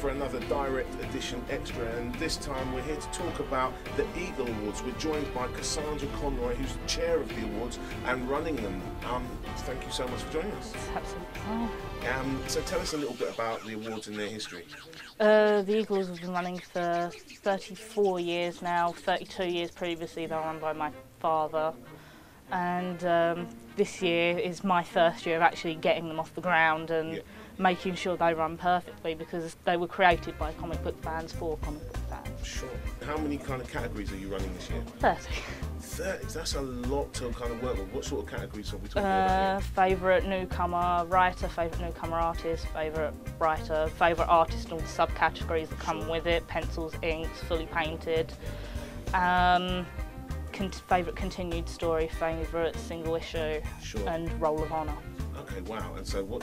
for another Direct Edition Extra, and this time we're here to talk about the Eagle Awards. We're joined by Cassandra Conroy, who's the chair of the awards and running them. Thank you so much for joining us. It's an absolute pleasure. So tell us a little bit about the awards and their history. The Eagles have been running for 34 years now, 32 years previously they were run by my father, and this year is my first year of actually getting them off the ground and making sure they run perfectly, because they were created by comic book fans for comic book fans. Sure. How many kind of categories are you running this year? 30. 30? That's a lot to kind of work with. What sort of categories are we talking about here? Favourite newcomer writer, favourite newcomer artist, favourite writer, favourite artist, and all the subcategories that come with it: pencils, inks, fully painted, favourite continued story, favourite single issue, and Roll of Honour. Okay, wow. And so what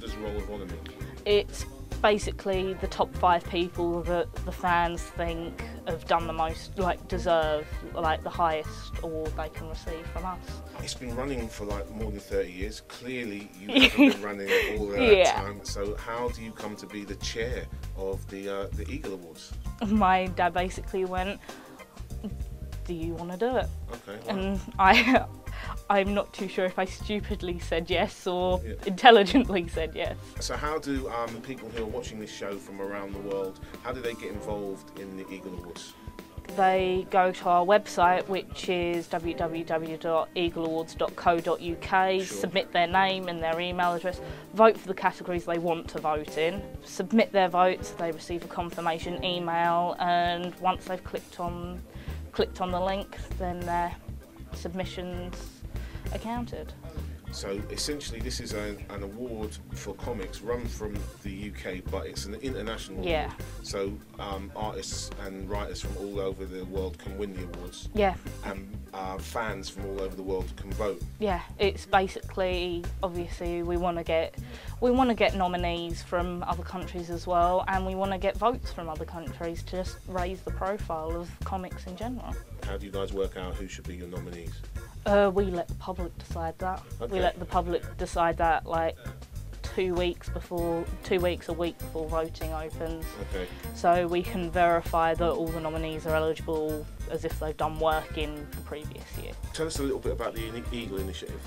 does Roll of Honour mean? It's basically the top 5 people that the fans think have done the most, like deserve, like the highest award they can receive from us. It's been running for like more than 30 years. Clearly you haven't been running it all that time. So how do you come to be the chair of the Eagle Awards? My dad basically went, do you want to do it? Okay. Wow. And I'm not too sure if I stupidly said yes or intelligently said yes. So how do people who are watching this show from around the world, how do they get involved in the Eagle Awards? They go to our website, which is www.eagleawards.co.uk, submit their name and their email address, vote for the categories they want to vote in, submit their votes, they receive a confirmation email, and once they've clicked on the link, then their submissions accounted. So essentially this is an award for comics run from the UK, but it's an international award. So artists and writers from all over the world can win the awards. Yeah. And fans from all over the world can vote. Yeah, it's basically, obviously we want to get nominees from other countries as well, and we want to get votes from other countries to just raise the profile of comics in general. How do you guys work out who should be your nominees? We let the public decide that. Okay. We let the public decide that like 2 weeks, a week before voting opens. Okay. So we can verify that all the nominees are eligible as if they've done work in the previous year. Tell us a little bit about the Eagle Initiative.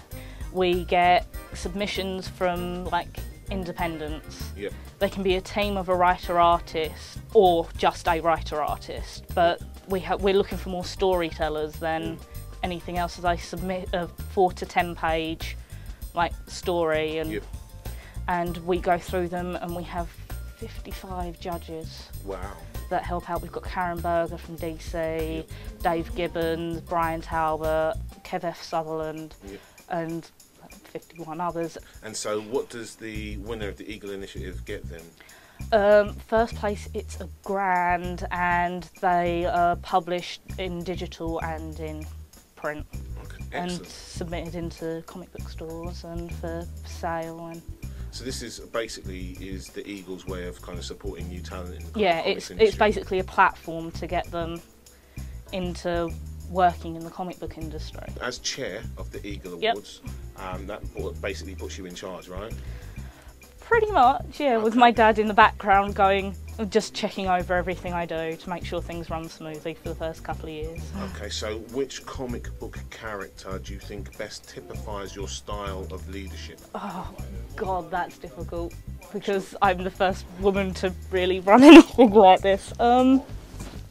We get submissions from like independents. Yeah. They can be a team of a writer-artist or just a writer-artist, but we're looking for more storytellers than anything else, as I submit a 4- to 10-page like story, and we go through them, and we have 55 judges. Wow. That help out. We've got Karen Berger from DC, Dave Gibbons, Brian Talbot, Kev F Sutherland, and 51 others. And so what does the winner of the Eagle Initiative get then? First place, it's a grand, and they are published in digital and in print. Okay, and submitted into comic book stores and for sale. And so this is basically is the Eagles' way of kind of supporting new talent in the comics industry. It's basically a platform to get them into working in the comic book industry. As chair of the Eagle Awards, that basically puts you in charge, right? Pretty much, yeah, with my dad in the background going, just checking over everything I do to make sure things run smoothly for the first couple of years. Okay, so which comic book character do you think best typifies your style of leadership? Oh, God, that's difficult, because I'm the first woman to really run anything like this.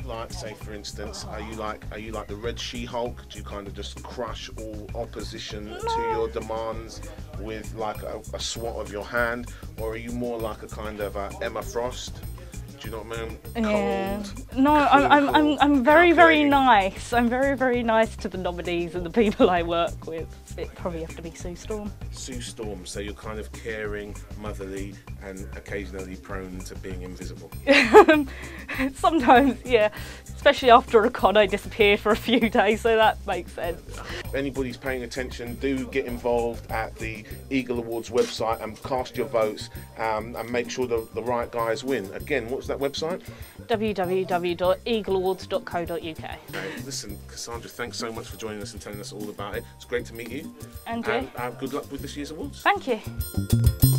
Like, say for instance, are you like the Red She-Hulk? Do you kind of just crush all opposition to your demands with like a swat of your hand, or are you more like a kind of Emma Frost? Do you know what I mean? Cold, no, I'm very nice. I'm very nice to the nominees and the people I work with. It'd probably have to be Sue Storm. Sue Storm. So you're kind of caring, motherly, and occasionally prone to being invisible. Sometimes, yeah. Especially after a con, I disappear for a few days, so that makes sense. If anybody's paying attention, do get involved at the Eagle Awards website and cast your votes, and make sure the right guys win. Again, what's that website? www.eagleawards.co.uk. Okay, listen, Cassandra, thanks so much for joining us and telling us all about it. It's great to meet you. And good luck with this year's awards. Thank you.